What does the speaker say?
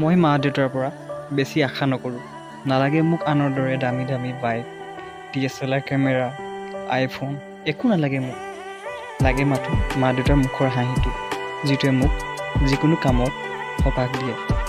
মই মা দেউতাৰ পৰা বেছি আশা নকৰো নালাগে মোক আনৰ দৰে দামী দামী বাইক DSLR কেমেৰা আইফোন একো নালাগে মোক লাগে মাথো মা দেউতাৰ মুখৰ হাঁহিটো যিটোৱে মোক যিকোনো কামত সহায় দিয়ে